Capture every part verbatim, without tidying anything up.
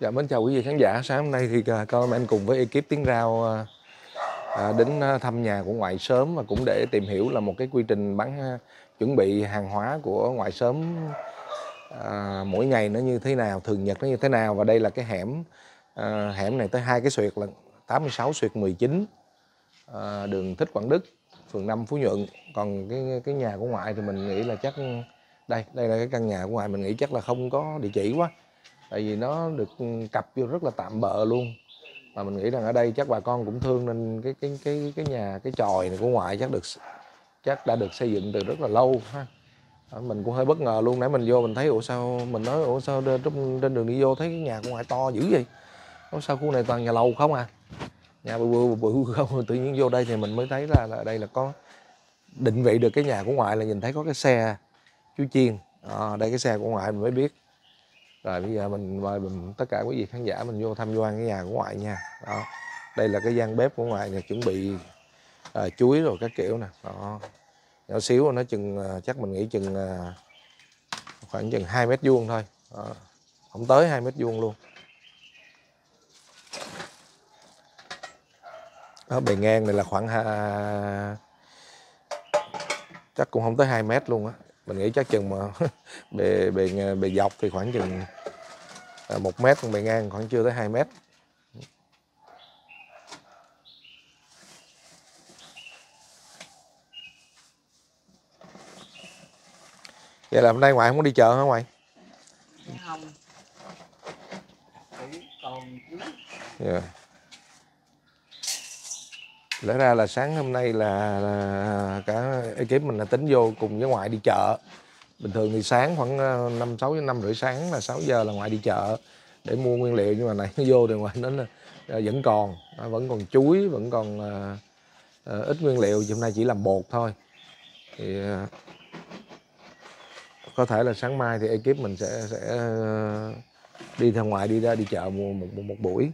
Dạ, mến chào quý vị khán giả. Sáng hôm nay thì Color Man cùng với ekip Tiếng Rao à, đến thăm nhà của ngoại Sớm và cũng để tìm hiểu là một cái quy trình bán chuẩn bị hàng hóa của ngoại Sớm à, mỗi ngày nó như thế nào, thường nhật nó như thế nào. Và đây là cái hẻm à, hẻm này tới hai cái xuyệt là tám mươi sáu xuyệt mười chín à, đường Thích Quảng Đức, phường năm Phú Nhuận. Còn cái cái nhà của ngoại thì mình nghĩ là chắc đây đây là cái căn nhà của ngoại, mình nghĩ chắc là không có địa chỉ quá. Tại vì nó được cặp vô rất là tạm bợ luôn. Mà mình nghĩ rằng ở đây chắc bà con cũng thương nên cái cái cái cái nhà cái chòi này của ngoại chắc được chắc đã được xây dựng từ rất là lâu ha. Mình cũng hơi bất ngờ luôn, nãy mình vô mình thấy ủa sao mình nói ủa sao trên, trên đường đi vô thấy cái nhà của ngoại to dữ vậy? Ủa sao khu này toàn nhà lầu không à? Nhà bự bự bự không, tự nhiên vô đây thì mình mới thấy là là đây là có định vị được cái nhà của ngoại, là nhìn thấy có cái xe chú Chiên. À, đây cái xe của ngoại mình mới biết. Rồi bây giờ mình mời mình, tất cả quý vị khán giả mình vô tham quan cái nhà của ngoại nha. Đó, đây là cái gian bếp của ngoại nè, chuẩn bị à, chuối rồi các kiểu nè. Đó, nhỏ xíu, nó chừng chắc mình nghĩ chừng khoảng chừng hai mét vuông thôi. Đó, không tới hai mét vuông luôn. Đó, bề ngang này là khoảng à, chắc cũng không tới hai mét luôn á. Mình nghĩ chắc chừng mà bề, bề, bề dọc thì khoảng chừng một mét, còn bề ngang khoảng chưa tới hai mét. Vậy là hôm nay ngoại không có đi chợ hả ngoại? Không. Còn yeah. Lẽ ra là sáng hôm nay là, là cả ekip mình là tính vô cùng với ngoại đi chợ. Bình thường thì sáng khoảng năm sáu năm rưỡi sáng là sáu giờ là ngoại đi chợ để mua nguyên liệu, nhưng mà này nó vô thì ngoại nó vẫn còn, vẫn còn chuối, vẫn còn uh, uh, ít nguyên liệu. Hôm nay chỉ làm bột thôi. Thì uh, có thể là sáng mai thì ekip mình sẽ sẽ uh, đi theo ngoại đi ra đi chợ mua một, một, một buổi.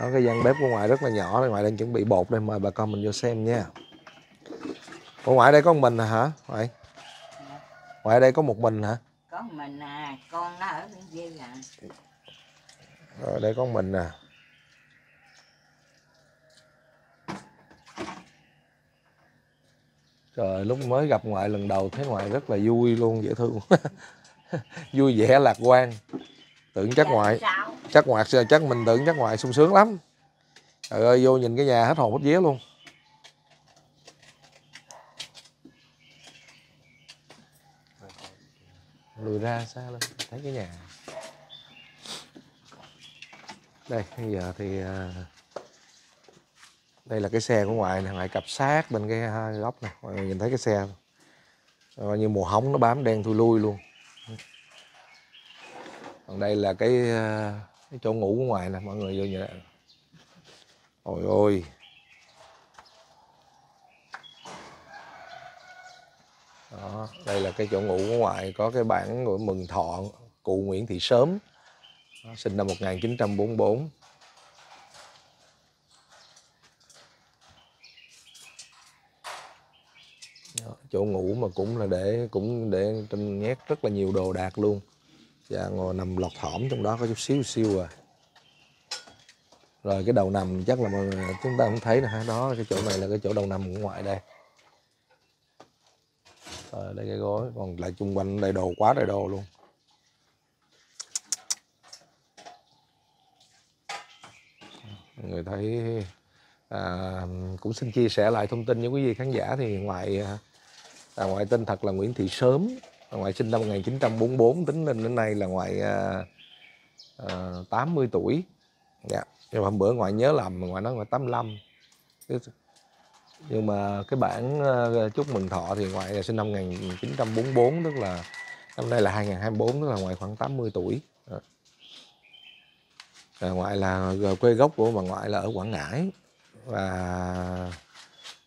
Đó, cái gian bếp của ngoại rất là nhỏ, ngoại đang chuẩn bị bột đây, mời bà con mình vô xem nha. Ở ngoại đây có một mình hả ngoại? Ngoại đây có một mình hả? Có một mình à, con nó ở bên kia à. Rồi đây có một mình à. Trời, lúc mới gặp ngoại lần đầu thấy ngoại rất là vui luôn, dễ thương. Vui vẻ lạc quan. Tưởng chắc ngoại chắc ngoại chắc mình tưởng chắc ngoại sung sướng lắm. Trời ơi, vô nhìn cái nhà hết hồn hết vía luôn. Lùi ra xa lên thấy cái nhà. Đây bây giờ thì đây là cái xe của ngoại nè, ngoại cặp sát bên cái góc này, mọi người nhìn thấy cái xe coi như mùa hóng nó bám đen thui lui luôn. Còn đây là cái, cái chỗ ngủ của ngoại nè, mọi người vô như vậy. Ôi ôi. Đó, đây là cái chỗ ngủ của ngoại, có cái bản của mừng thọ cụ Nguyễn Thị Sớm. Đó, sinh năm một nghìn chín trăm bốn mươi tư. Đó, chỗ ngủ mà cũng là để cũng để trong nhét rất là nhiều đồ đạc luôn. Dạ, ngồi nằm lọt thỏm trong đó có chút xíu xíu à. Rồi cái đầu nằm chắc là mọi người chúng ta cũng thấy nè ha. Đó, cái chỗ này là cái chỗ đầu nằm của ngoại đây. Rồi đây cái gối, còn lại chung quanh đầy đồ, quá đầy đồ luôn. Mọi người thấy à, cũng xin chia sẻ lại thông tin với quý vị khán giả thì ngoại à, ngoại tên thật là Nguyễn Thị Sớm. Ngoại sinh năm một nghìn chín trăm bốn mươi tư, tính lên đến nay là ngoại uh, tám mươi tuổi. Dạ, nhưng mà hôm bữa ngoại nhớ lầm, ngoại nói ngoại tám mươi lăm. Nhưng mà cái bản uh, chúc mừng thọ thì ngoại là sinh năm một nghìn chín trăm bốn mươi tư, tức là năm nay là hai nghìn không trăm hai mươi tư, tức là ngoại khoảng tám mươi tuổi. Rồi, ngoại là quê gốc của bà ngoại là ở Quảng Ngãi. Và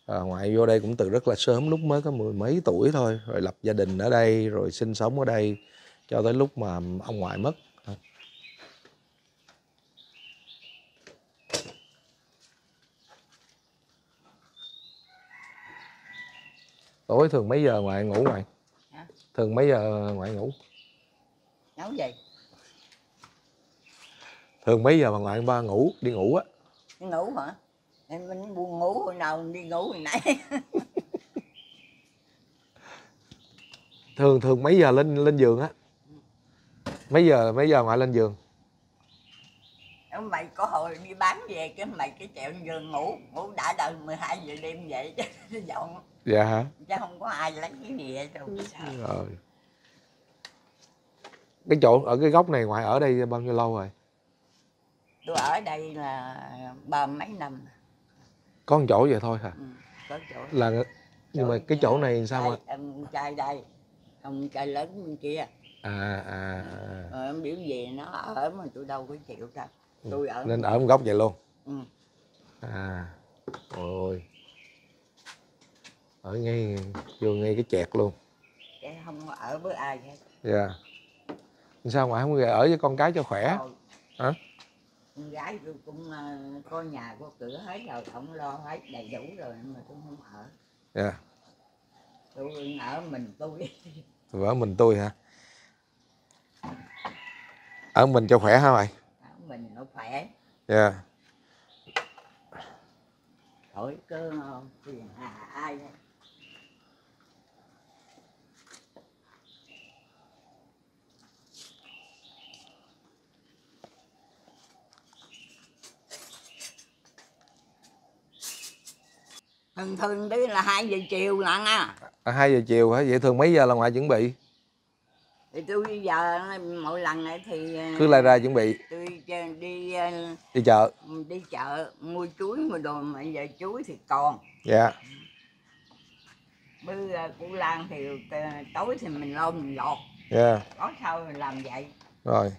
à, ngoại vô đây cũng từ rất là sớm, lúc mới có mười mấy tuổi thôi, rồi lập gia đình ở đây, rồi sinh sống ở đây cho tới lúc mà ông ngoại mất. Tối thường mấy giờ ngoại ngủ ngoại? Hả? Thường mấy giờ ngoại ngủ? Nấu gì? Thường mấy giờ mà ngoại ba ngủ, đi ngủ á? Đi ngủ hả? Em mình buồn ngủ hồi nào đi ngủ hồi nãy. Thường thường mấy giờ lên lên giường á? Mấy giờ mấy giờ ngoại lên giường? Ông mày có hồi đi bán về cái mày cái chẹo giường ngủ, ngủ đã đời mười hai giờ đêm vậy chứ dọn. Dạ hả? Chứ không có ai lấy cái gì hết đâu. Rồi. Cái chỗ ở cái góc này ngoại ở đây bao nhiêu lâu rồi? Tôi ở đây là ba mấy năm. Có một chỗ vậy thôi hả? Ừ, có chỗ. Là nhưng chỗ mà cái chỗ này sao đây, mà? Ông trai đây, ông trai lớn bên kia. À à. Rồi ông biểu về nó ở mà tôi đâu có chịu đâu. Tôi ở. Nên ở một góc vậy luôn. Ừ. À. Ôi. Ở ngay vô ngay cái chẹt luôn. Cái không ở với ai hết. Dạ. Yeah. Sao ngoại không về ở với con cái cho khỏe? Rồi. Hả? Con gái tôi cũng uh, có nhà có cửa hết rồi, không lo hết đầy đủ rồi mà tôi không ở. Dạ. Yeah. Tôi ở mình tôi. Tôi ở mình tôi hả? Ở mình cho khỏe hả mày? Ở mình nó khỏe. Dạ. Yeah. Thôi cứ phiền hà ai đây. Thường thường đấy là hai giờ chiều lận á. À, hai giờ chiều hả? Vậy thường mấy giờ là ngoại chuẩn bị? Thì tôi bây giờ mỗi lần này thì cứ lại ra chuẩn bị. Tôi đi đi chợ. Đi chợ mua chuối mua đồ mà giờ chuối thì còn. Dạ. Bữa củ lan thì tối thì mình lo mình lọt. Dạ. Có sao mình làm vậy. Rồi.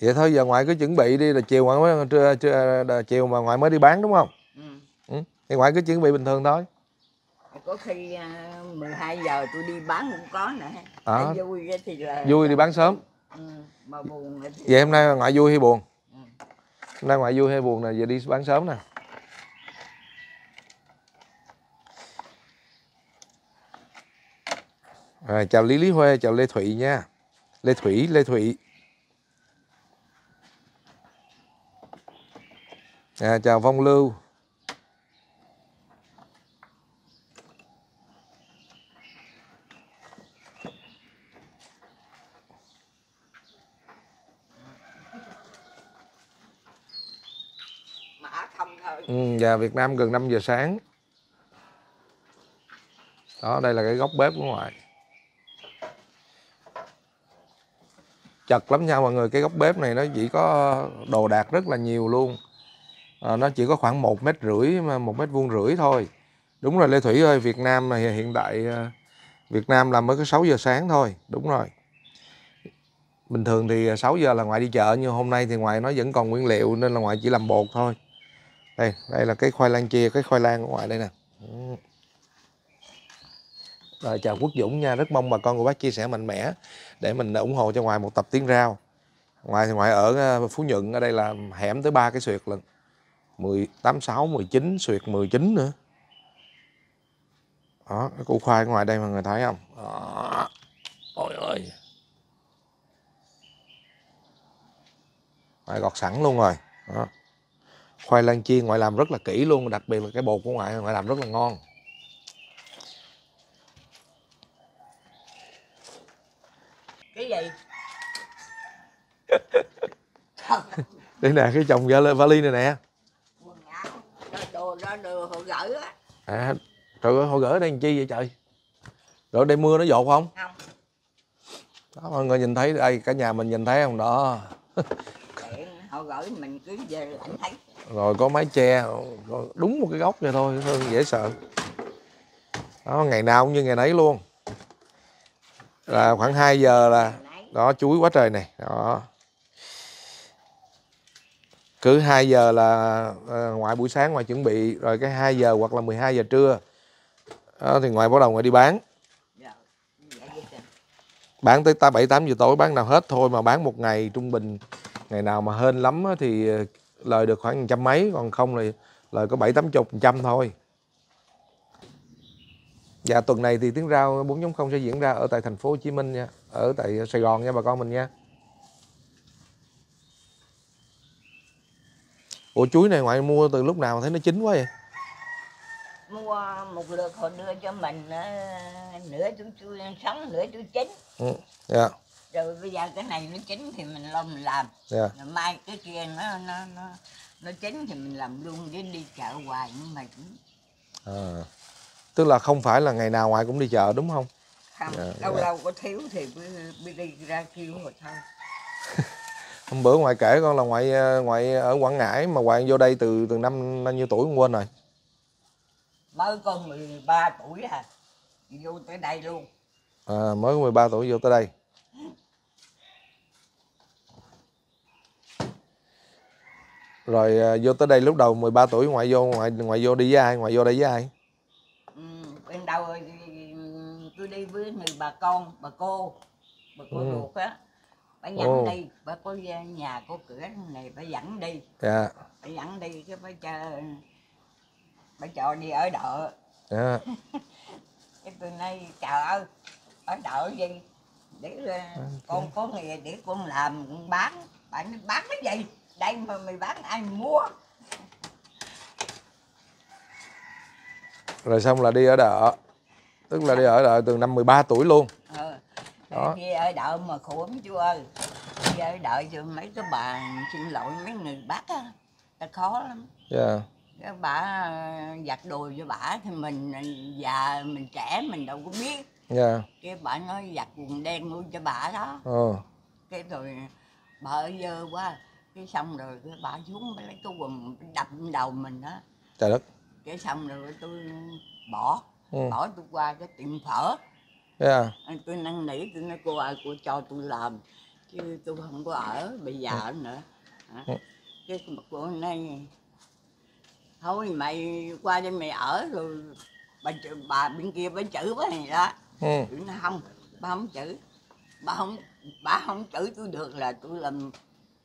Vậy thôi giờ ngoại cứ chuẩn bị đi là chiều ngoại mới trưa, trưa chiều mà ngoại mới đi bán đúng không? Ừ. Ừ. Thì ngoại cứ chuẩn bị bình thường thôi. Có khi mười hai giờ tôi đi bán cũng có nè. À, vui thì là vui đi bán sớm. Ừ, mà buồn thì... Vậy hôm nay ngoại vui hay buồn? Ừ. Hôm nay ngoại vui hay buồn nè, giờ đi bán sớm nè. À, chào Lý Lý Huê, chào Lê Thụy nha. Lê Thủy, Lê Thụy. À, chào Vong Lưu. Ừ, dạ, Việt Nam gần năm giờ sáng. Đó, đây là cái góc bếp của ngoại. Chật lắm nha mọi người, cái góc bếp này nó chỉ có đồ đạc rất là nhiều luôn. À, nó chỉ có khoảng một mét rưỡi, mà một mét vuông rưỡi thôi. Đúng rồi Lê Thủy ơi, Việt Nam này hiện tại Việt Nam làm mới có sáu giờ sáng thôi, đúng rồi. Bình thường thì sáu giờ là ngoại đi chợ, nhưng hôm nay thì ngoại nó vẫn còn nguyên liệu nên là ngoại chỉ làm bột thôi. Đây, đây là cái khoai lang chia, cái khoai lang ở ngoài đây nè. Rồi, chào Quốc Dũng nha, rất mong bà con của bác chia sẻ mạnh mẽ để mình ủng hộ cho ngoại một tập Tiếng Rao. Ngoại thì ngoại ở Phú Nhuận, ở đây là hẻm tới ba cái xuyệt lần. mười tám, sáu, mười chín, xuyệt mười chín nữa. Đó, cái củ khoai ngoài đây mọi người thấy không? Đó. Ôi ơi. Ngoại gọt sẵn luôn rồi. Đó. Khoai lang chiên ngoại làm rất là kỹ luôn, đặc biệt là cái bột của ngoại, ngoại làm rất là ngon. Cái gì? Đây nè, cái chồng vali này nè. Quần áo, đồ đó đồ họ gửi á. À, trời ơi, họ gửi ở đây làm chi vậy trời? Rồi đây mưa nó dột không? Không. Đó, mọi người nhìn thấy, đây, cả nhà mình nhìn thấy không? Đó. Họ gửi mình cứ về lãnh thấy. Rồi có mái che, đúng một cái góc vậy thôi, hơn dễ sợ. Đó, ngày nào cũng như ngày nấy luôn. Là khoảng hai giờ là đó, chuối quá trời này. Đó. Cứ hai giờ là ngoại buổi sáng ngoại chuẩn bị, rồi cái hai giờ hoặc là mười hai giờ trưa. Đó, thì ngoại bắt đầu ngoại đi bán. Bán tới bảy tám giờ tối, bán nào hết thôi, mà bán một ngày trung bình, ngày nào mà hên lắm thì lời được khoảng trăm mấy, còn không thì lời có bảy tám chục trăm thôi. Dạ, tuần này thì Tiếng Rao bốn chấm không sẽ diễn ra ở tại thành phố Hồ Chí Minh nha, ở tại Sài Gòn nha bà con mình nha. Ủa chuối này ngoại mua từ lúc nào thấy nó chín quá vậy? Mua một lượt họ đưa cho mình nửa chuối chuối sống, nửa chuối chín. Ừ, dạ. Rồi bây giờ cái này nó chín thì mình lo mình làm. Dạ. Rồi mai cái kia nó nó nó nó chín thì mình làm luôn, chứ đi chợ hoài nhưng mà cũng. À. Tức là không phải là ngày nào ngoại cũng đi chợ đúng không? Không, dạ, lâu dạ. lâu có thiếu thì mới đi ra kêu rồi thôi. Hôm bữa ngoại kể con là ngoại ngoại ở Quảng Ngãi mà ngoại vô đây từ từ năm bao nhiêu tuổi con quên rồi. Mới có mười ba tuổi à, vô tới đây luôn. À, mới có mười ba tuổi vô tới đây. Rồi vô tới đây lúc đầu mười ba tuổi ngoại vô ngoại ngoại vô đi với ai, ngoại vô đây với ai? Ban đầu tôi đi với người bà con, bà cô, bà cô ruột á, bà dẫn đi, bà có nhà có cửa này bà dẫn đi, yeah. bà dẫn đi chứ bà chờ, bà chờ đi ở đợ. Yeah. Cái từ nay chờ ở đợ gì, để con có nghề để con làm con bán, bà nói bán cái gì, đây mà mày bán ai mua. Rồi xong là đi ở đợ, tức là đi ở đợ từ năm mười ba tuổi luôn. Ừ. Đó. Đi ở đợ mà khổ lắm chú ơi. Đi ở đợ cho mấy cái bà, xin lỗi mấy người bác á, ta khó lắm. Dạ. Yeah. Bà giặt đồ cho bà thì mình già, mình trẻ mình đâu có biết. Dạ. Yeah. Cái bà nói giặt quần đen luôn cho bà đó. Ừ. Cái rồi bà dơ quá, cái xong rồi cái bà xuống lấy cái quần đập đầu mình đó. Trời đất. Cái xong rồi tôi bỏ, ừ. bỏ tôi qua cái tiệm phở. Yeah. Tôi năn nỉ, tôi nói cô ơi, cô cho tôi làm, chứ tôi không có ở, bây giờ ừ. nữa. Ừ. Cái cô này, thôi mày qua đây mày ở, rồi bà, bà bên kia bà chữ bà này đó. Ừ. Tôi nói không, bà không chữ, bà không, bà không chữ tôi được là tôi làm,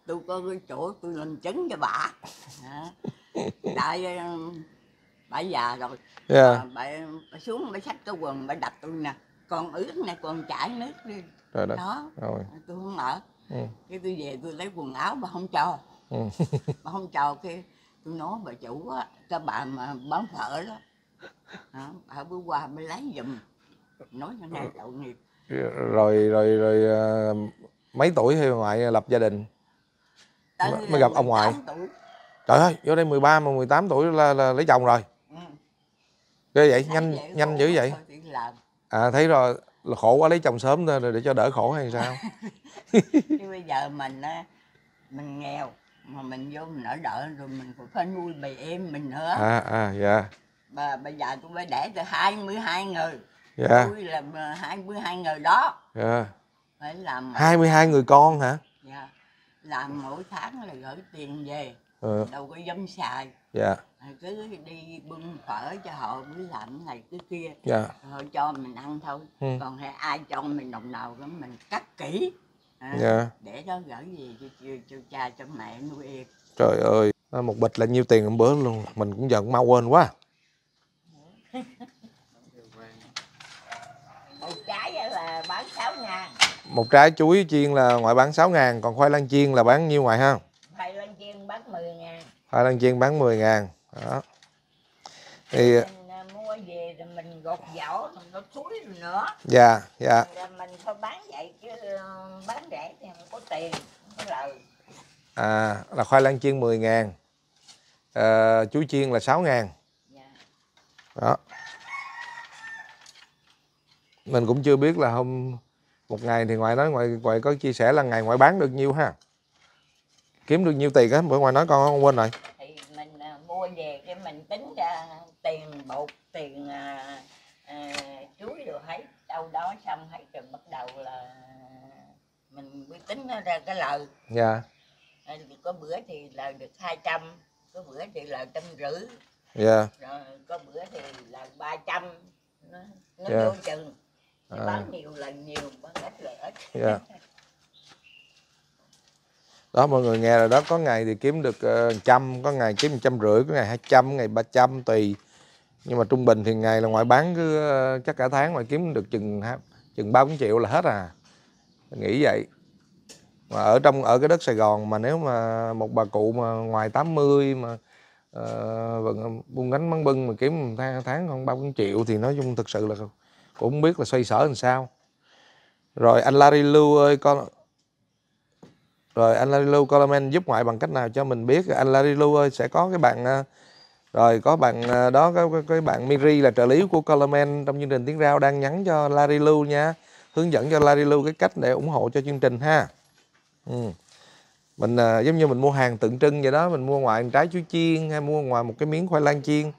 tôi có cái chỗ tôi làm trứng cho bà. Tại... Bà già rồi, yeah. à, bà, bà xuống bà xách cái quần bà đập tôi nè, còn ướt nè, còn chảy nước đi. Rồi đó, đó. Rồi. Tôi không ở, ừ. cái tôi về tôi lấy quần áo bà không cho, ừ. bà không cho cái tôi nói bà chủ á, cho bà mà bán phở đó, à, bà bữa qua mới lấy giùm, nói cho nghe tội nghiệp. Rồi rồi rồi mấy tuổi thì ngoại lập gia đình, tới mới gặp ông ngoại. Tuổi. Trời ơi, vô đây mười ba mà mười tám tuổi là, là lấy chồng rồi. Ghê vậy, nhanh nhanh dữ vậy. À thấy rồi, là khổ quá lấy chồng sớm thôi, rồi để cho đỡ khổ hay sao? Chứ bây giờ mình mình nghèo mà mình vô mình ở đợi rồi mình cũng phải nuôi bầy em mình nữa. À à dạ. Bà bây giờ tôi phải đẻ từ hai mươi hai người. Dạ. Tôi là hai mươi hai người đó. Dạ. Phải làm hai mươi hai người con hả? Dạ. Làm mỗi tháng là gửi tiền về. Ừ. Đâu có dám xài, dạ. cứ đi bưng phở cho họ với lạnh này cái kia, dạ. họ cho mình ăn thôi, ừ. còn hay ai cho mình đồng nào đó mình cắt kỹ, à, dạ. để đó gửi gì cho, cho, cho cha cho mẹ nuôi em. Trời ơi, một bịch là nhiêu tiền một bữa luôn, mình cũng giận mau quên quá. Một trái là bán sáu ngàn. Một trái chuối chiên là ngoại bán sáu ngàn, còn khoai lang chiên là bán nhiêu ngoại ha? Khoai lang chiên bán mười ngàn. Khoai lang chiên bán mười ngàn. Đó. Thì... Mình mua về rồi mình gọt vỏ, mình gọt chuối rồi nữa. Dạ, dạ. Rồi mình thôi bán vậy chứ bán rẻ thì không có tiền, không có lời. À, là khoai lang chiên mười ngàn. À, chuối chiên là sáu ngàn. Dạ. Đó. Mình cũng chưa biết là hôm... Một ngày thì ngoại nói, ngoại, ngoại có chia sẻ là ngày ngoại bán được nhiêu ha? Kiếm được nhiêu tiền á, bữa ngoài nói con không quên rồi. Thì mình à, mua về cái mình tính ra tiền bột, tiền à, à, chuối rồi hết, đâu đó xong hết rồi bắt đầu là mình mới tính ra cái lời. Dạ. À, có bữa thì lời được hai trăm, có bữa thì lời trăm rưỡi. Dạ. Rồi có bữa thì lời ba trăm, nó, nó dạ. vô chừng. À. Bán nhiều là nhiều, bán ít là ít. Dạ. Đó mọi người nghe rồi đó, có ngày thì kiếm được một trăm, có ngày kiếm một trăm rưỡi, có ngày hai trăm, ngày ba trăm tùy Nhưng mà trung bình thì ngày là ngoại bán cứ chắc cả tháng ngoại kiếm được chừng chừng ba bốn triệu là hết à. Nghĩ vậy. Mà ở trong ở cái đất Sài Gòn mà nếu mà một bà cụ mà ngoài tám mươi mà uh, buông gánh bán bưng mà kiếm tháng tháng không ba bốn triệu thì nói chung thực sự là cũng không biết là xoay sở làm sao. Rồi anh Larry Lưu ơi con. Rồi anh Larry Lưu Color Man giúp ngoại bằng cách nào cho mình biết. Anh Larry Lưu ơi, sẽ có cái bạn rồi có bạn đó cái, cái bạn Miri là trợ lý của Color Man trong chương trình Tiếng Rao đang nhắn cho Larry Lưu nha. Hướng dẫn cho Larry Lưu cái cách để ủng hộ cho chương trình ha. Ừ. Mình à, giống như mình mua hàng tượng trưng vậy đó, mình mua ngoài một trái chuối chiên hay mua ngoài một cái miếng khoai lang chiên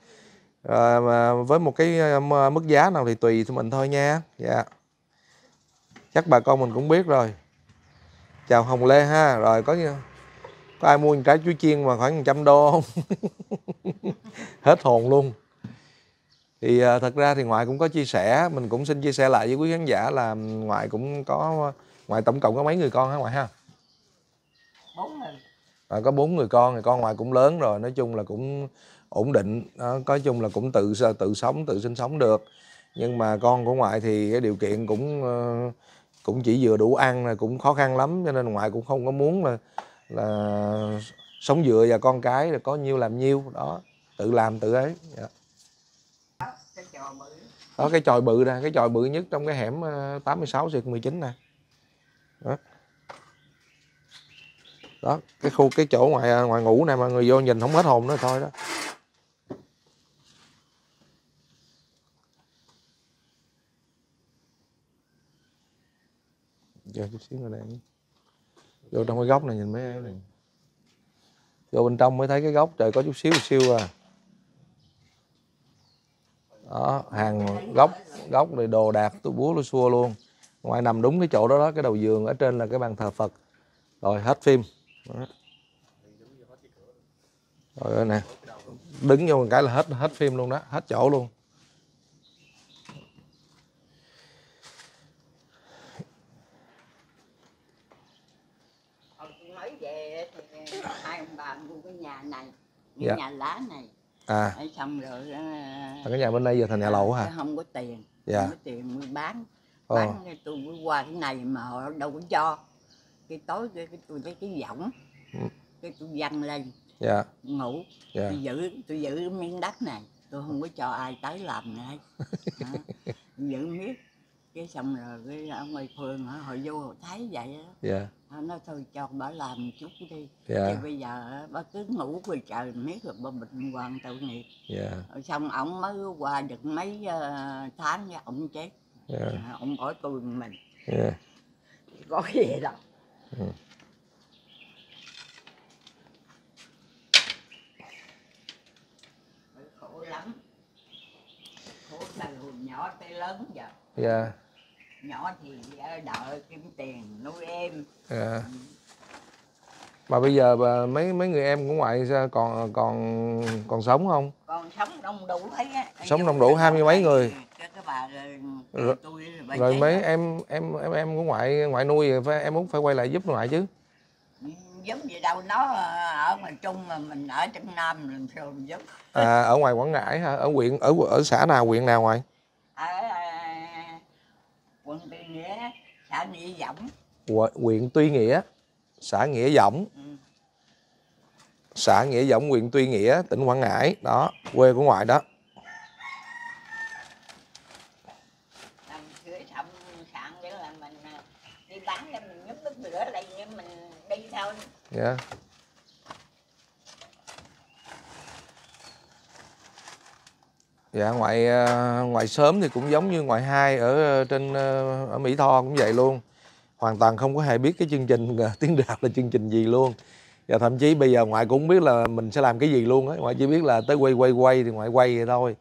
à, mà với một cái à, mức giá nào thì tùy thì mình thôi nha. Dạ. Chắc bà con mình cũng biết rồi. Chào Hồng Lê ha. Rồi có có ai mua một trái chuối chiên mà khoảng một trăm đô không? Hết hồn luôn. Thì à, thật ra thì ngoại cũng có chia sẻ, mình cũng xin chia sẻ lại với quý khán giả là ngoại cũng có ngoại tổng cộng có mấy người con hả ngoại ha? À, có bốn người con thì con ngoại cũng lớn rồi, nói chung là cũng ổn định, nói chung là cũng tự tự sống tự sinh sống được. Nhưng mà con của ngoại thì cái điều kiện cũng cũng chỉ vừa đủ ăn là cũng khó khăn lắm, cho nên ngoại cũng không có muốn là là sống dựa và con cái là có nhiêu làm nhiêu đó, tự làm tự ấy. Đó cái chòi bự nè, cái chòi bự nhất trong cái hẻm tám mươi sáu xuyệt mười chín nè. Đó. Đó, cái khu cái chỗ ngoài ngoài ngủ này mà người vô nhìn không hết hồn nữa thôi đó. Giờ chút xíu nữa đây. Vô trong cái góc này nhìn mấy em này. Vô bên trong mới thấy cái góc trời có chút xíu xíu à. Đó, hàng góc góc rồi đồ đạc tôi búa lô xua luôn. Ngoài nằm đúng cái chỗ đó đó, cái đầu giường ở trên là cái bàn thờ Phật. Rồi hết phim. Đó. Rồi nè. Đứng vô một cái là hết hết phim luôn đó, hết chỗ luôn. Nói về thì hai ông bà mua cái nhà này, cái dạ. nhà lá này. À. Đấy, xong rồi uh, cái nhà bên đây giờ thành nhà lầu hả? À? Không có tiền. Dạ. Không có tiền mua bán. Ồ. Bán thì tôi mới qua cái này mà họ đâu có cho. Cái tối cái tôi thấy cái võng, cái tôi văng lên, yeah. ngủ, yeah. tôi giữ tôi giữ miếng đất này, tôi không có cho ai tới làm nữa, giữ miếng, cái xong rồi cái ông ngoài phường họ, họ vô họ thấy vậy đó, yeah. họ nói thôi cho bà làm một chút đi, yeah. thì bây giờ bà cứ ngủ rồi trời miếng rồi bà bệnh hoạn tội nghiệp, yeah. xong ổng mới qua được mấy uh, tháng nha ổng chết, yeah. à, ổng bỏ tôi mình, yeah. có cái gì đâu. Ừ. Khổ lắm. Khổ là hồi nhỏ tới lớn giờ. Dạ. Nhỏ thì đợi kiếm tiền nuôi em. Dạ. Mà bây giờ bà, mấy mấy người em của ngoại còn còn còn sống không? Còn sống đông đủ thấy á. Sống đông đủ hai mươi mấy người. Cái bà, rồi, tôi, bà rồi mấy em em em em của ngoại ngoại nuôi rồi phải, em muốn phải quay lại giúp ngoại chứ. Giống gì đâu, nó ở miền Trung mà mình ở trong Nam làm sao mình giúp. À, ở ngoài Quảng Ngãi hả? Ở huyện ở ở xã nào, huyện nào ngoại? Ở à, quận Tư Nghĩa, xã Nghĩa Giổng. Huyện Tư Nghĩa, xã Nghĩa Giổng. Ừ. Xã Nghĩa Giổng, huyện Tư Nghĩa, tỉnh Quảng Ngãi, đó, quê của ngoại đó. Yeah. Dạ ngoại ngoại sớm thì cũng giống như ngoại hai ở trên ở Mỹ Tho cũng vậy luôn, hoàn toàn không có hề biết cái chương trình Tiếng Rao là chương trình gì luôn, và thậm chí bây giờ ngoại cũng không biết là mình sẽ làm cái gì luôn á, ngoại chỉ biết là tới quay quay quay thì ngoại quay vậy thôi,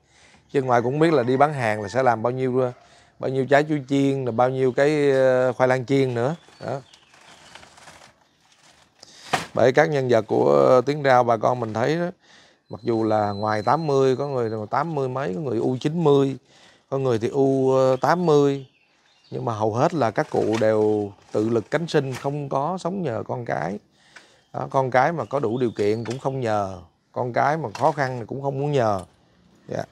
chứ ngoại cũng biết là đi bán hàng là sẽ làm bao nhiêu bao nhiêu trái chuối chiên là bao nhiêu cái khoai lang chiên nữa đó. Bởi các nhân vật của Tiếng Rao bà con mình thấy đó, mặc dù là ngoài tám mươi có người tám mươi mấy, có người u chín mươi, có người thì u tám mươi, nhưng mà hầu hết là các cụ đều tự lực cánh sinh, không có sống nhờ con cái đó, con cái mà có đủ điều kiện cũng không nhờ, con cái mà khó khăn thì cũng không muốn nhờ. Dạ yeah.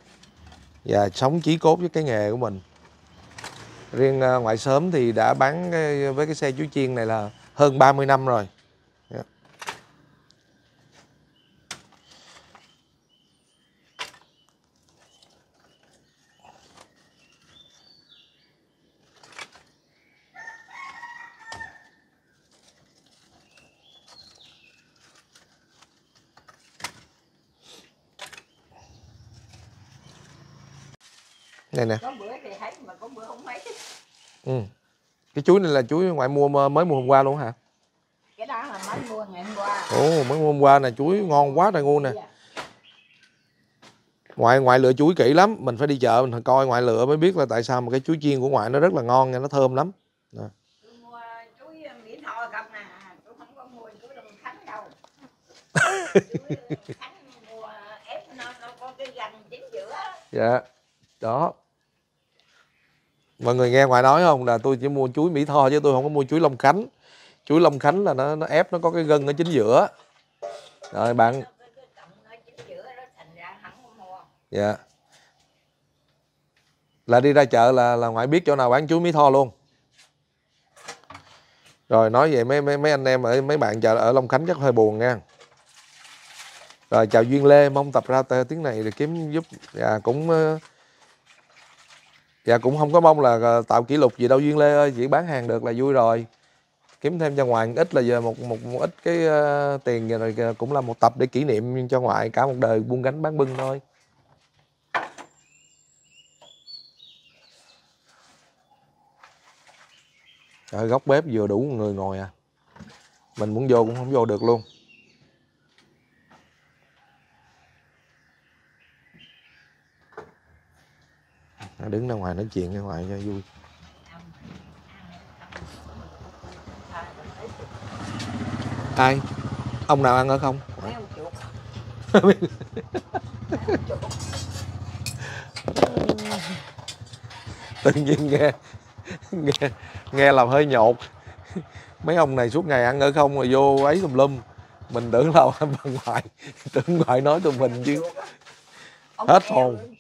và sống chí cốt với cái nghề của mình. Riêng ngoại Sớm thì đã bán cái, với cái xe chú chiên này là hơn ba mươi năm rồi. Này nè. Có bữa thì thấy mà có bữa không thấy. Ừ. Cái chuối này là chuối ngoại mua mới mua hôm qua luôn hả? Cái đó là mới mua ngày hôm qua. Ồ, mới mua hôm qua nè, chuối ngon quá trời ngu nè. Ngoại ngoại lựa chuối kỹ lắm, mình phải đi chợ mình coi ngoại lựa mới biết là tại sao mà cái chuối chiên của ngoại nó rất là ngon nha, nó thơm lắm. Nè. Tôi mua chuối Mỹ Tho không nè, tôi không có mua chuối Long Khánh đâu. Chuối Long Khánh mua ép nó nó có cái gành chính giữa. Dạ. Đó. Mọi người nghe ngoại nói không, là tôi chỉ mua chuối Mỹ Tho chứ tôi không có mua chuối Long Khánh. Chuối Long Khánh là nó, nó ép nó có cái gân ở chính giữa. Rồi bạn. Dạ. Là đi ra chợ là là ngoại biết chỗ nào bán chuối Mỹ Tho luôn. Rồi nói về mấy mấy mấy anh em ở mấy bạn chợ ở Long Khánh chắc hơi buồn nha. Rồi chào Duyên Lê, mong tập ra tiếng này để kiếm giúp. Dạ cũng Dạ cũng không có mong là tạo kỷ lục gì đâu Duyên Lê ơi, chỉ bán hàng được là vui rồi. Kiếm thêm cho ngoại ít là giờ một, một, một ít cái uh, tiền rồi cũng là một tập để kỷ niệm cho ngoại cả một đời buôn gánh bán bưng thôi. Trời, góc bếp vừa đủ người ngồi à. Mình muốn vô cũng không vô được luôn. Nó đứng ra ngoài nói chuyện ra ngoài cho vui. Ai? Ông nào ăn ở không? Mấy ông chuột. Tự nhiên nghe, nghe nghe làm hơi nhột. Mấy ông này suốt ngày ăn ở không rồi vô ấy tùm lum. Mình tưởng là ông ngoại, tưởng ngoại nói tụi mình chứ. Hết hồn.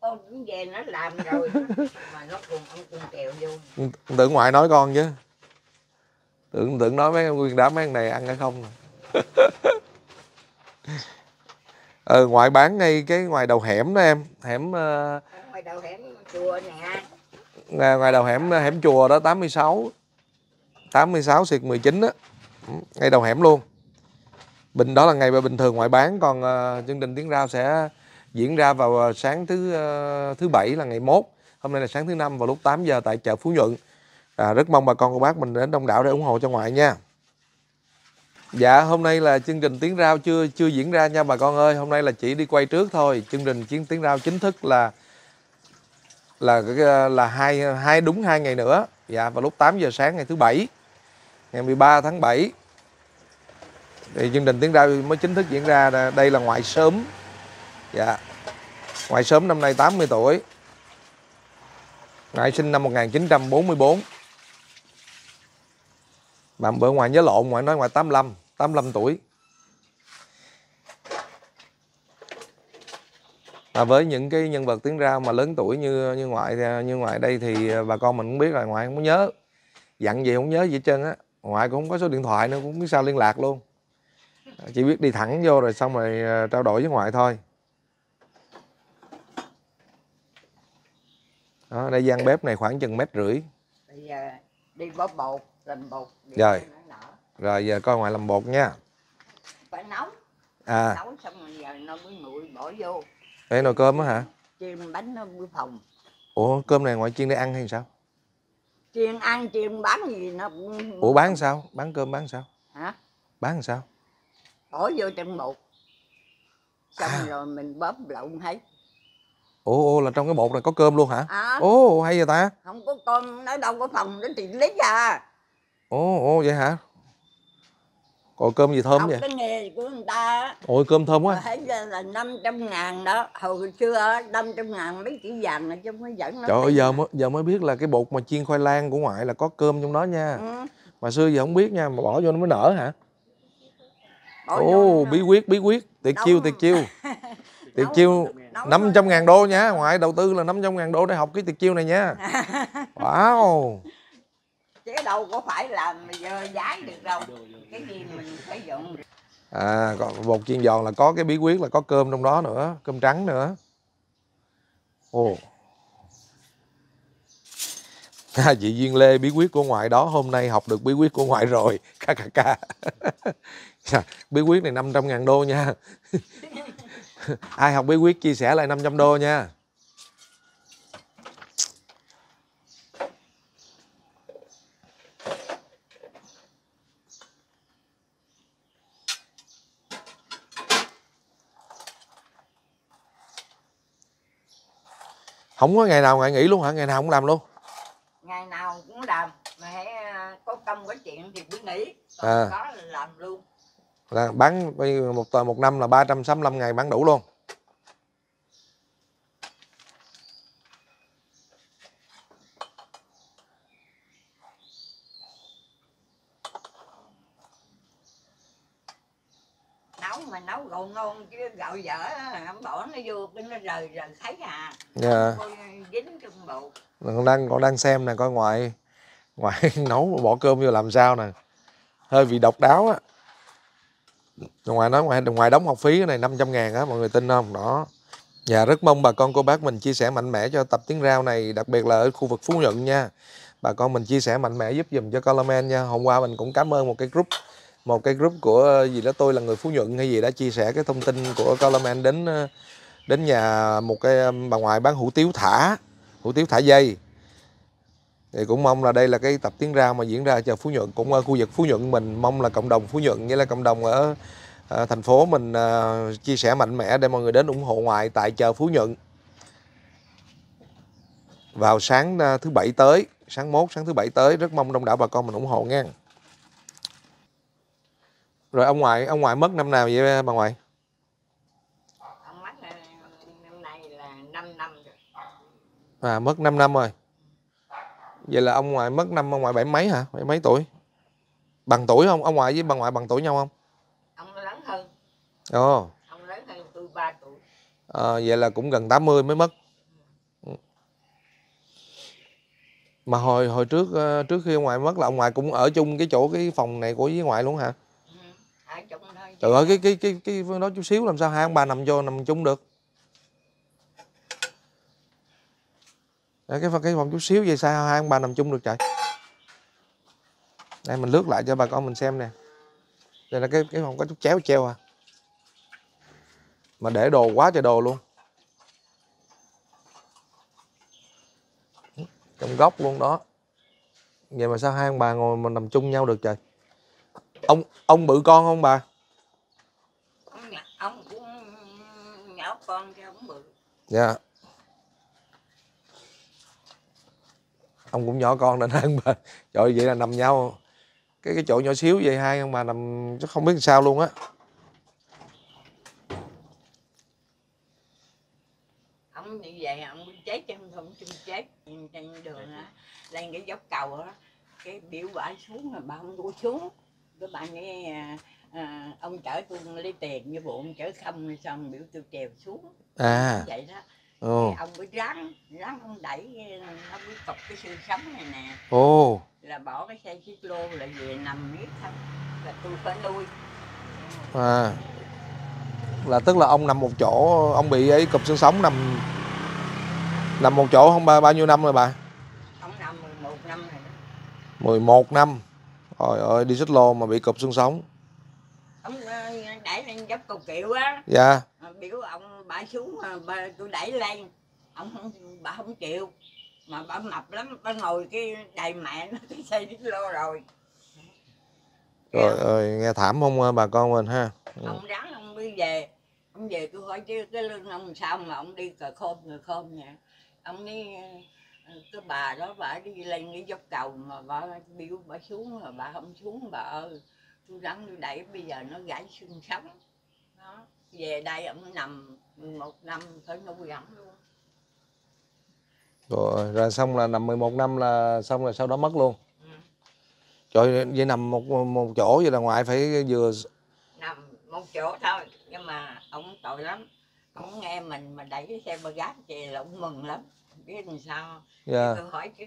Con cũng về nó làm rồi mà nó cùng ông cùng kẹo vô. Tưởng ngoại nói con chứ. Tưởng tưởng nói mấy em nguyên đám mấy con này ăn hay không. Ờ ngoại bán ngay cái ngoài đầu hẻm đó em, hẻm uh... ngoài đầu hẻm chùa nè. Ngoài, ngoài đầu hẻm hẻm chùa đó tám mươi sáu xuyệt mười chín á. Ngay đầu hẻm luôn. Bình đó là ngày bình thường ngoại bán, còn uh, chương trình Tiếng Rao sẽ diễn ra vào sáng thứ uh, thứ bảy là ngày mốt. Hôm nay là sáng thứ năm vào lúc tám giờ tại chợ Phú Nhuận. À, rất mong bà con cô bác mình đến đông đảo để ủng hộ cho ngoại nha. Dạ hôm nay là chương trình Tiếng Rao chưa chưa diễn ra nha bà con ơi. Hôm nay là chỉ đi quay trước thôi. Chương trình Tiếng Rao chính thức là là là hai hai đúng hai ngày nữa. Dạ vào lúc tám giờ sáng ngày thứ bảy ngày mười ba tháng bảy. Thì chương trình Tiếng Rao mới chính thức diễn ra. Đây là ngoại Sớm. Dạ. Ngoại Sớm năm nay tám mươi tuổi. Ngoại sinh năm một nghìn chín trăm bốn mươi tư. Bạn bữa ngoại nhớ lộn, ngoại nói ngoại tám mươi lăm, tám mươi lăm tuổi. Và với những cái nhân vật Tiếng Rao mà lớn tuổi như như ngoại như ngoại đây thì bà con mình cũng biết rồi, ngoại không nhớ. Dặn gì không nhớ gì hết trơn á. Ngoại cũng không có số điện thoại nữa, cũng không biết sao liên lạc luôn. Chỉ biết đi thẳng vô rồi xong rồi trao đổi với ngoại thôi. Đó, đây gian bếp này khoảng chừng mét rưỡi. Bây giờ đi bóp bột, làm bột. Rồi. Rồi giờ coi ngoại làm bột nha. Phải nấu. À. Nấu xong rồi giờ nó mới nguội bỏ vô. Để nồi cơm á hả? Chiên bánh nó mới phồng. Ủa cơm này ngoại chiên để ăn hay sao? Chiên ăn, chiên bán gì nó cũng... Ủa bán sao? Bán cơm bán sao? Hả? Bán sao? Bỏ vô trong bột. Xong à. Rồi mình bóp lộn hết. Ồ, ồ là trong cái bột này có cơm luôn hả? À, ồ hay vậy ta. Không có cơm nó đâu có phòng để tiện lấy ra. Ồ ồ vậy hả? Còn cơm gì thơm không, vậy? Cái nghề của người ta. Ôi cơm thơm quá. Thấy là năm trăm ngàn đó, hồi xưa năm trăm ngàn mấy chỉ vàng là chứ mới dẫn nó. Trời ơi giờ mới, giờ mới biết là cái bột mà chiên khoai lang của ngoại là có cơm trong đó nha. Ừ. Mà xưa giờ không biết nha, mà bỏ vô nó mới nở hả? Bỏ ồ bí quyết bí quyết, tuyệt chiêu tuyệt chiêu. Tuyệt chiêu năm trăm ngàn đô nha, ngoại đầu tư là năm trăm ngàn đô để học cái tuyệt chiêu này nha. Wow. Chứ đâu có phải là giải được đâu, cái gì mình phải dùng. À, bột chiên giòn là có cái bí quyết là có cơm trong đó nữa, cơm trắng nữa. Ồ. À, chị Duyên Lê, bí quyết của ngoại đó, hôm nay học được bí quyết của ngoại rồi. Kkk. Bí quyết này năm trăm ngàn đô nha. Ai học bí quyết chia sẻ lại năm trăm đô nha. Không có ngày nào ngoại nghỉ luôn hả? Ngày nào cũng làm luôn? Ngày nào cũng làm, mà hãy có công có chuyện thì cứ nghỉ, còn à. Có là làm luôn. Là bán một tuần một năm là ba trăm sáu mươi lăm ngày bán đủ luôn. Nấu mà nấu gạo ngon chứ gạo dở không bỏ nó vô cái nó rời rời thấy à. Dạ. Dính trong bụng. Con đang con đang xem nè, coi ngoại ngoại nấu bỏ cơm vô làm sao nè. Hơi bị độc đáo á. Ngoài nói ngoài, ngoài đóng học phí cái này năm trăm ngàn á, mọi người tin không? Đó. Dạ, rất mong bà con cô bác mình chia sẻ mạnh mẽ cho tập Tiếng Rao này, đặc biệt là ở khu vực Phú Nhuận nha. Bà con mình chia sẻ mạnh mẽ giúp dùm cho Color Man nha. Hôm qua mình cũng cảm ơn một cái group, một cái group của gì đó tôi là người Phú Nhuận hay gì đã chia sẻ cái thông tin của Color Man đến đến nhà một cái bà ngoại bán hủ tiếu thả, hủ tiếu thả dây. Thì cũng mong là đây là cái tập Tiếng Rao mà diễn ra chợ Phú Nhuận, cũng ở khu vực Phú Nhuận mình, mong là cộng đồng Phú Nhuận với là cộng đồng ở à, thành phố mình à, chia sẻ mạnh mẽ để mọi người đến ủng hộ ngoại tại chợ Phú Nhuận vào sáng à, thứ bảy tới, sáng mốt sáng thứ bảy tới, rất mong đông đảo bà con mình ủng hộ nha. Rồi ông ngoại ông ngoại mất năm nào vậy bà ngoại? Ông mất năm nay là năm năm rồi. À, mất năm năm rồi. Vậy là ông ngoại mất năm, ông ngoại bảy mấy hả? Bảy mấy tuổi? Bằng tuổi không? Ông ngoại với bà ngoại bằng tuổi nhau không? Ông lớn hơn. Ồ. Oh. Ông lớn hơn tôi ba tuổi. À, vậy là cũng gần tám mươi mới mất. Mà hồi hồi trước trước khi ông ngoại mất là ông ngoại cũng ở chung cái chỗ cái phòng này của với ngoại luôn hả? Ừ, ở chung thôi. Trời ơi, cái cái cái cái đó chút xíu làm sao hai ông bà nằm vô nằm chung được? Cái phần cái phòng chút xíu vậy sao hai ông bà nằm chung được trời. Đây mình lướt lại cho bà con mình xem nè. Đây là cái cái phòng có chút chéo treo à. Mà để đồ quá trời đồ luôn. Trong góc luôn đó. Vậy mà sao hai ông bà ngồi mà nằm chung nhau được trời. Ông ông bự con không bà? Ông, ông cũng nhỏ con chứ ông bự. Dạ. Yeah. Ông cũng nhỏ con nên hai ông bà trời vậy là nằm nhau cái cái chỗ nhỏ xíu vậy, hai ông bà nằm chứ không biết làm sao luôn á. Ông như vậy ông chết chứ không chung chết trên đường á, lên cái dốc cầu đó, cái biểu bả xuống mà bà không có xuống, cái bà nghe à, ông chở tôi lấy tiền như bộ ông chở không xong biểu tôi trèo xuống à vậy đó. Ồ. Ông bị rắn, rắn không đẩy, nó bị cọc cái xương sống này nè. Ồ. Là bỏ cái xe chiếc lô là về nằm miết thôi. Là tôi phải nuôi. À. Là tức là ông nằm một chỗ, ông bị ấy cọc xương sống nằm nằm một chỗ không bao bao nhiêu năm rồi bà? Ông nằm mười một năm rồi đó. mười một năm. Trời ơi, đi xích lô mà bị cọc xương sống. Ông đẩy lên dốc cầu kiệu á. Dạ. Biểu ông bà xuống bà, tôi đẩy lên ông không, bà không chịu mà bà mập lắm, bà ngồi cái đầy mẹ nó cái xe đít lô rồi. Trời ơi, nghe thảm không bà con mình ha. Ông rắn ông đi về, ông về tôi hỏi chứ cái lưng ông sao mà ông đi cờ khom người khom vậy. Ông đi cái bà đó bà đi lên cái dốc cầu mà bà biểu bà xuống mà bà không xuống bà ơi. Tôi rắn tôi đẩy bây giờ nó gãy xương sống. Đó. Về đây ổng nằm mười một năm tới nuôi ổng luôn. Rồi, rồi xong là nằm mười một năm là xong rồi sau đó mất luôn. Ừ. Trời, vậy nằm một một chỗ vậy là ngoại phải vừa nằm một chỗ thôi, nhưng mà ổng tội lắm. Ông nghe mình mà đẩy cái xe ba gác về là ông mừng lắm. Biết làm sao. Yeah. Tôi hỏi chứ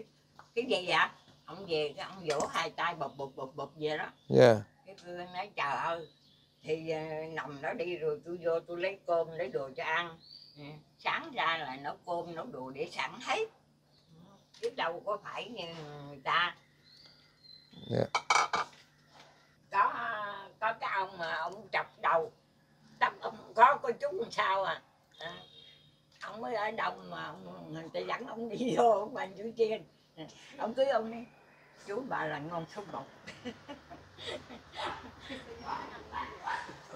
cái gì vậy? Ông về cái ông vỗ hai tay bụp bụp bụp bụp vậy đó. Yeah. Cái tôi nói trời ơi. Thì nằm nó đi rồi tôi vô tôi lấy cơm lấy đồ cho ăn. Ừ. Sáng ra là nấu cơm nấu đồ để sẵn hết. Chứ đâu có phải như người ta. Yeah. Có có cái ông mà ông chọc đầu. Tóc ông có có chút làm sao à. À ông mới ở đâu mà ông, người ta dẫn ông đi vô ông bàn chú chiên. Ông cưới ông đi. Chú bà là ngon số một.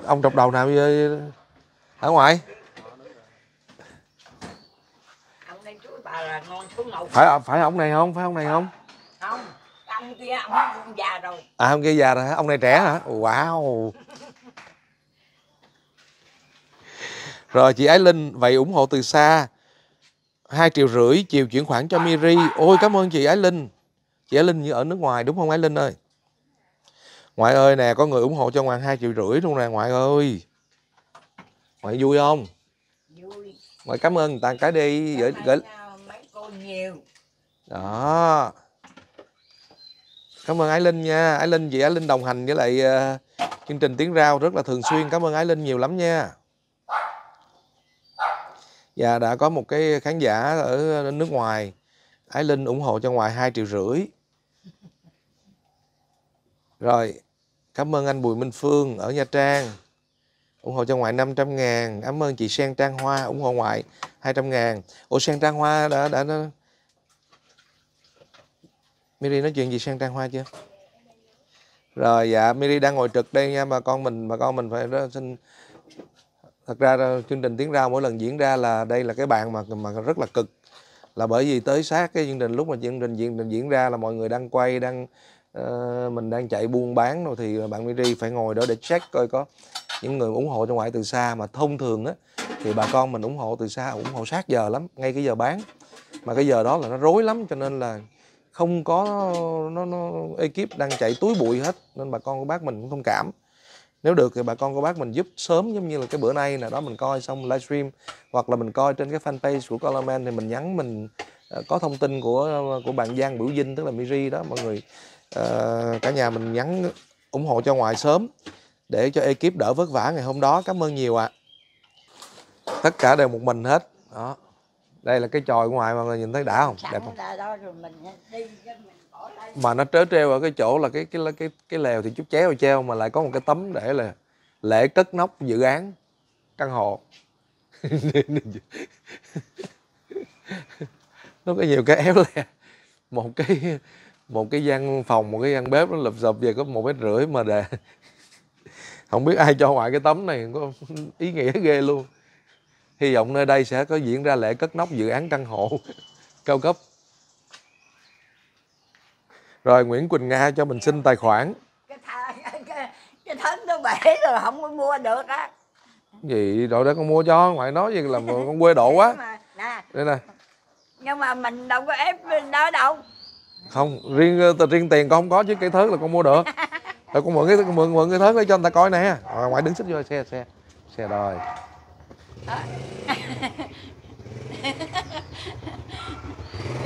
Ông chọc đầu nào với... ở ngoài? Ông đây chú bà là ngon số một. Phải phải ông này không? Phải ông này không? Không. Ông kia ông, ông già rồi. À ông kia già rồi hả? Ông này trẻ hả? Wow. Rồi chị Ái Linh, vậy ủng hộ từ xa hai triệu rưỡi chiều chuyển khoản cho Miri. Ôi cảm ơn chị Ái Linh. Chị Ái Linh như ở nước ngoài đúng không Ái Linh ơi? Ngoại ơi nè, có người ủng hộ cho Ngoại hai triệu rưỡi luôn nè Ngoại ơi. Ngoại vui không? Vui. Ngoại cảm ơn người ta cái đi. Gửi gửi mấy cô nhiều. Đó. Cảm ơn Ái Linh nha. Ái Linh, chị Ái Linh đồng hành với lại uh, chương trình Tiếng Rao rất là thường xuyên. Cảm ơn Ái Linh nhiều lắm nha. Và đã có một cái khán giả ở nước ngoài, Ái Linh ủng hộ cho Ngoại hai triệu rưỡi. Rồi, cảm ơn anh Bùi Minh Phương ở Nha Trang, ủng hộ cho Ngoại năm trăm ngàn. Cảm ơn chị Sen Trang Hoa ủng hộ Ngoại hai trăm ngàn. Ủa Sen Trang Hoa đã... đã, đã... Miri nói chuyện gì Sen Trang Hoa chưa? Rồi, dạ, Miri đang ngồi trực đây nha, bà con mình, bà con mình phải rất xin... Thật ra chương trình Tiếng Rao mỗi lần diễn ra là đây là cái bạn mà mà rất là cực. Là bởi vì tới sát cái chương trình, lúc mà chương trình diễn, diễn ra là mọi người đang quay, đang uh, mình đang chạy buôn bán rồi thì bạn Miri phải ngồi đó để check coi có những người ủng hộ cho Ngoại từ xa. Mà thông thường á thì bà con mình ủng hộ từ xa, ủng hộ sát giờ lắm, ngay cái giờ bán. Mà cái giờ đó là nó rối lắm cho nên là không có nó, nó ekip đang chạy túi bụi hết nên bà con của bác mình cũng thông cảm. Nếu được thì bà con cô bác mình giúp sớm, giống như là cái bữa nay là đó mình coi xong livestream hoặc là mình coi trên cái fanpage của Color Man thì mình nhắn mình uh, có thông tin của của bạn Giang Bửu Vinh tức là Miri đó mọi người, uh, cả nhà mình nhắn ủng hộ cho Ngoại sớm để cho ekip đỡ vất vả ngày hôm đó. Cảm ơn nhiều ạ. À. Tất cả đều một mình hết. Đó. Đây là cái chòi của Ngoại mọi người nhìn thấy đã không? Đẹp không? Mà nó trớ treo ở cái chỗ là cái cái cái cái lèo thì chút chéo treo mà lại có một cái tấm để là lễ cất nóc dự án căn hộ. Nó có nhiều cái éo le, một cái một cái gian phòng, một cái gian bếp nó lụp xụp về có một mét rưỡi mà để không biết ai cho Ngoại cái tấm này, có ý nghĩa ghê luôn. Hy vọng nơi đây sẽ có diễn ra lễ cất nóc dự án căn hộ cao cấp. Rồi Nguyễn Quỳnh Nga cho mình xin tài khoản. Cái thớt nó bể rồi không có mua được á. Gì đội đó con mua cho, Ngoại nói gì là con quê độ quá. Mà, nè. Đây nè. Nhưng mà mình đâu có ép mình đó đâu. Không, riêng riêng tiền con không có chứ cái thớt là con mua được. Rồi con mượn cái con mượn mượn cái thớt để cho người ta coi nè. Rồi Ngoại đứng xích vô xe xe. Xe rồi.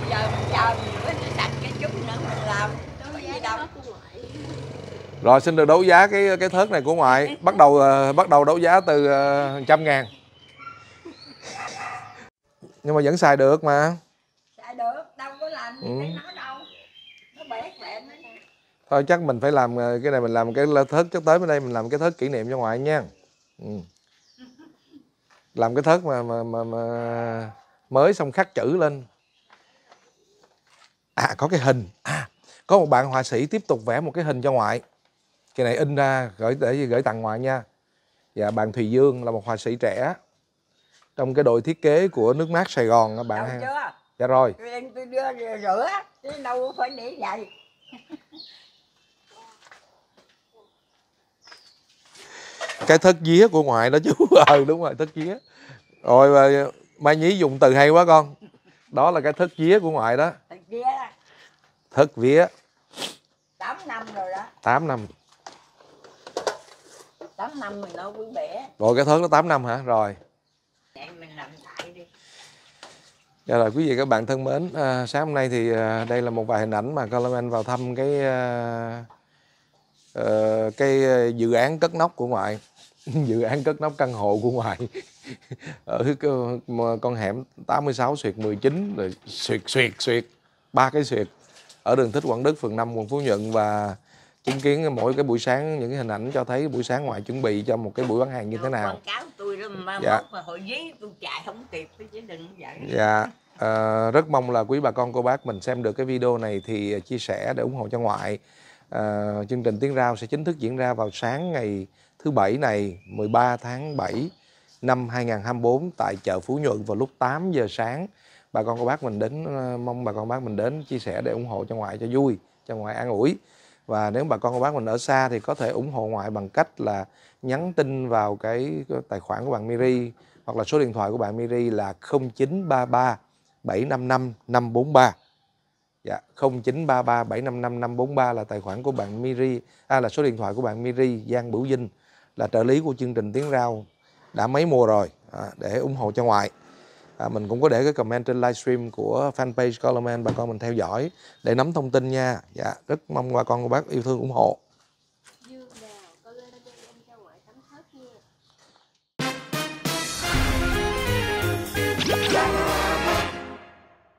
Giờ mình chờ mình sạch cái chút nữa mình làm gì đâu. Rồi xin được đấu giá cái cái thớt này của Ngoại. Bắt đầu uh, bắt đầu đấu giá từ uh, một trăm ngàn. Nhưng mà vẫn xài được mà. Xài được, đâu có làm gì ừ. Nó đâu. Nó bể bẹn nữa nè. Thôi chắc mình phải làm cái này, mình làm cái thớt chắc tới bên đây mình làm cái thớt kỷ niệm cho Ngoại nha. Ừ. Làm cái thớt mà mà mà, mà mới xong khắc chữ lên. À có cái hình, à, có một bạn họa sĩ tiếp tục vẽ một cái hình cho Ngoại. Cái này in ra gửi để gửi tặng Ngoại nha. Dạ bạn Thùy Dương là một họa sĩ trẻ trong cái đội thiết kế của nước mát Sài Gòn bạn. Đâu chưa? Dạ rồi. Tôi đưa rửa chứ đâu phải để vậy. Cái thất vía của Ngoại đó chứ. Ừ đúng rồi, thất vía. Rồi Mai Nhí dùng từ hay quá con. Đó là cái thất vía của Ngoại đó. Vía đó. Thất vía tám năm rồi đó. Tám năm. Tám năm mình đâu quý bẻ. Rồi cái thớt nó tám năm hả? Rồi. Vậy Dạ rồi quý vị các bạn thân mến, à, sáng hôm nay thì à, đây là một vài hình ảnh mà Color Man vào thăm cái à, à, cái dự án cất nóc của ngoại, dự án cất nóc căn hộ của ngoại ở con hẻm tám mươi sáu xuyệt mười chín rồi xuyệt xuyệt xuyệt ba cái xuyệt ở đường Thích Quảng Đức, phường năm, quận Phú Nhuận. Và chứng kiến mỗi cái buổi sáng những cái hình ảnh cho thấy buổi sáng ngoại chuẩn bị cho một cái buổi bán hàng như thế nào. Quảng cáo tôi đó mà, dạ. Mà hội giấy tôi chạy không kịp chứ đừng vậy. Dạ, à, rất mong là quý bà con cô bác mình xem được cái video này thì chia sẻ để ủng hộ cho ngoại. À, chương trình Tiếng Rao sẽ chính thức diễn ra vào sáng ngày thứ bảy này, mười ba tháng bảy năm hai nghìn không trăm hai mươi tư tại chợ Phú Nhuận vào lúc tám giờ sáng. Bà con cô bác mình đến, mong bà con bác mình đến chia sẻ để ủng hộ cho ngoại cho vui, cho ngoại an ủi. Và nếu bà con cô bác mình ở xa thì có thể ủng hộ ngoại bằng cách là nhắn tin vào cái tài khoản của bạn Miri hoặc là số điện thoại của bạn Miri là không chín ba ba bảy năm năm năm bốn ba. Dạ, không chín ba ba bảy năm năm năm bốn ba là tài khoản của bạn Miri, à, là số điện thoại của bạn Miri Giang Bửu Vinh, là trợ lý của chương trình Tiếng Rao đã mấy mùa rồi, à, để ủng hộ cho ngoại. À, mình cũng có để cái comment trên livestream của fanpage Color Man, bà con mình theo dõi để nắm thông tin nha. Dạ, rất mong bà con cô bác yêu thương ủng hộ.